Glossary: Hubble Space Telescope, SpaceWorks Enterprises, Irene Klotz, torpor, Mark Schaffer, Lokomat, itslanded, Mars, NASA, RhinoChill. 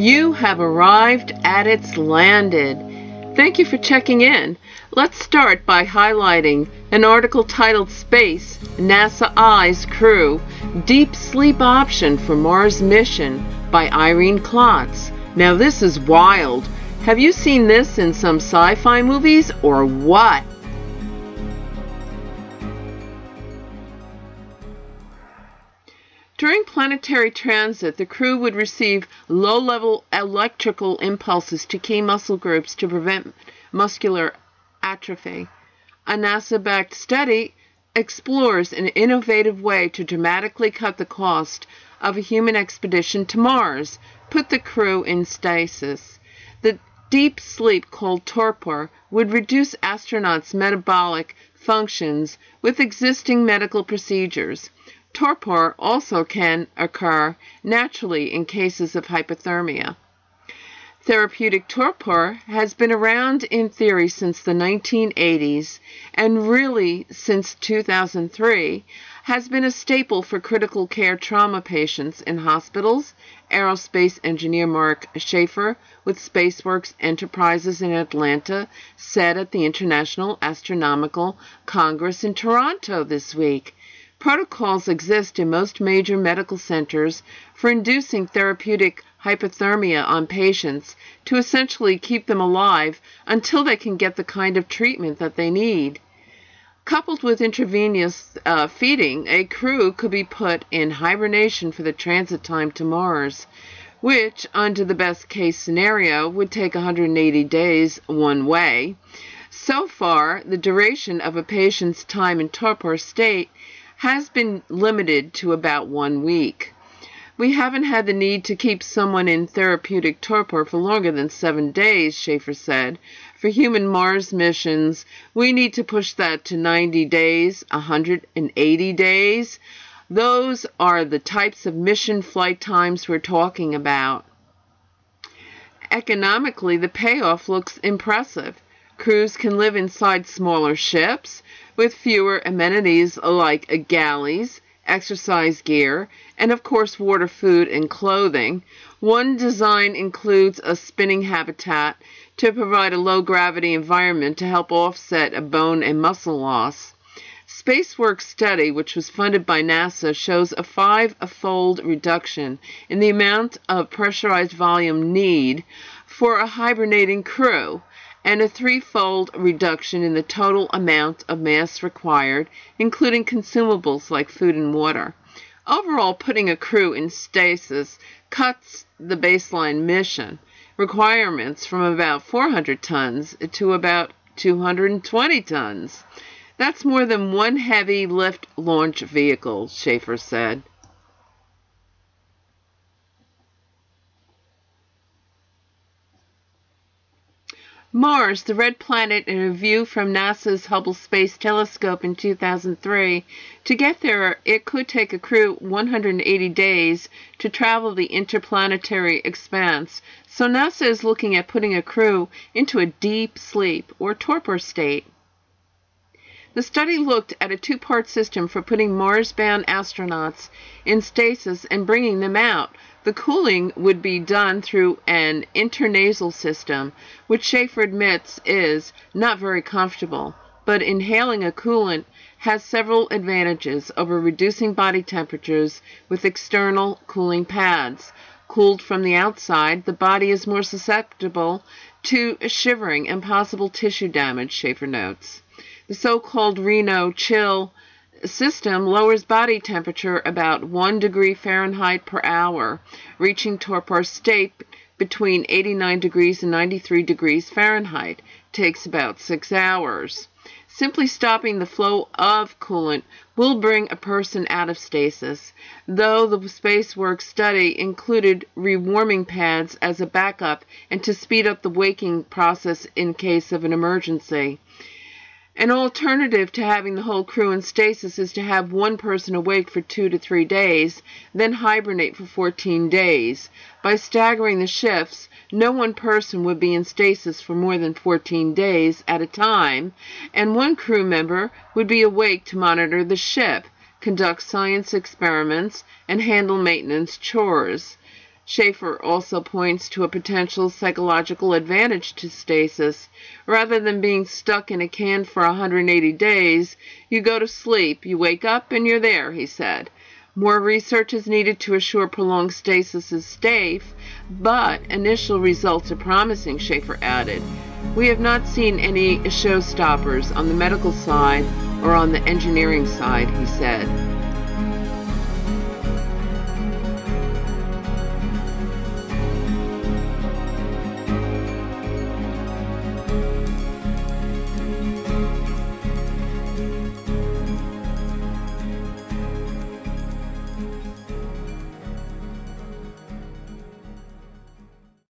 You have arrived at It's Landed. Thank you for checking in. Let's start by highlighting an article titled Space, NASA Eyes Crew, Deep Sleep Option for Mars Mission by Irene Klotz. Now this is wild. Have you seen this in some sci-fi movies or what? During planetary transit, the crew would receive low-level electrical impulses to key muscle groups to prevent muscular atrophy. A NASA-backed study explores an innovative way to dramatically cut the cost of a human expedition to Mars, put the crew in stasis. The deep sleep called torpor would reduce astronauts' metabolic functions with existing medical procedures. Torpor also can occur naturally in cases of hypothermia. Therapeutic torpor has been around in theory since the 1980s and really since 2003 has been a staple for critical care trauma patients in hospitals. Aerospace engineer Mark Schaffer with SpaceWorks Enterprises in Atlanta said at the International Astronomical Congress in Toronto this week. Protocols exist in most major medical centers for inducing therapeutic hypothermia on patients to essentially keep them alive until they can get the kind of treatment that they need. Coupled with intravenous feeding, a crew could be put in hibernation for the transit time to Mars, which, under the best-case scenario, would take 180 days one way. So far, the duration of a patient's time in torpor state has been limited to about 1 week. We haven't had the need to keep someone in therapeutic torpor for longer than 7 days, Schaffer said. For human Mars missions, we need to push that to 90 days, 180 days. Those are the types of mission flight times we're talking about. Economically, the payoff looks impressive. Crews can live inside smaller ships with fewer amenities like galleys, exercise gear, and of course water, food, and clothing. One design includes a spinning habitat to provide a low-gravity environment to help offset a bone and muscle loss. SpaceWorks study, which was funded by NASA, shows a five-fold reduction in the amount of pressurized volume need for a hibernating crew, and a threefold reduction in the total amount of mass required, including consumables like food and water. Overall, putting a crew in stasis cuts the baseline mission requirements from about 400 tons to about 220 tons. That's more than one heavy lift launch vehicle, Schaffer said. Mars, the Red Planet, in a view from NASA's Hubble Space Telescope in 2003. To get there, it could take a crew 180 days to travel the interplanetary expanse, so NASA is looking at putting a crew into a deep sleep or torpor state. The study looked at a two-part system for putting Mars-bound astronauts in stasis and bringing them out. The cooling would be done through an intranasal system, which Schaffer admits is not very comfortable, but inhaling a coolant has several advantages over reducing body temperatures with external cooling pads. Cooled from the outside, the body is more susceptible to shivering and possible tissue damage, Schaffer notes. The so-called RhinoChill system lowers body temperature about 1 degree Fahrenheit per hour, reaching torpor state between 89 degrees and 93 degrees Fahrenheit. Takes about 6 hours. Simply stopping the flow of coolant will bring a person out of stasis, though the SpaceWorks study included rewarming pads as a backup and to speed up the waking process in case of an emergency. An alternative to having the whole crew in stasis is to have one person awake for 2 to 3 days, then hibernate for 14 days. By staggering the shifts, no one person would be in stasis for more than 14 days at a time, and one crew member would be awake to monitor the ship, conduct science experiments, and handle maintenance chores. Schaffer also points to a potential psychological advantage to stasis. Rather than being stuck in a can for 180 days, you go to sleep, you wake up, and you're there, he said. More research is needed to assure prolonged stasis is safe, but initial results are promising, Schaffer added. We have not seen any showstoppers on the medical side or on the engineering side, he said.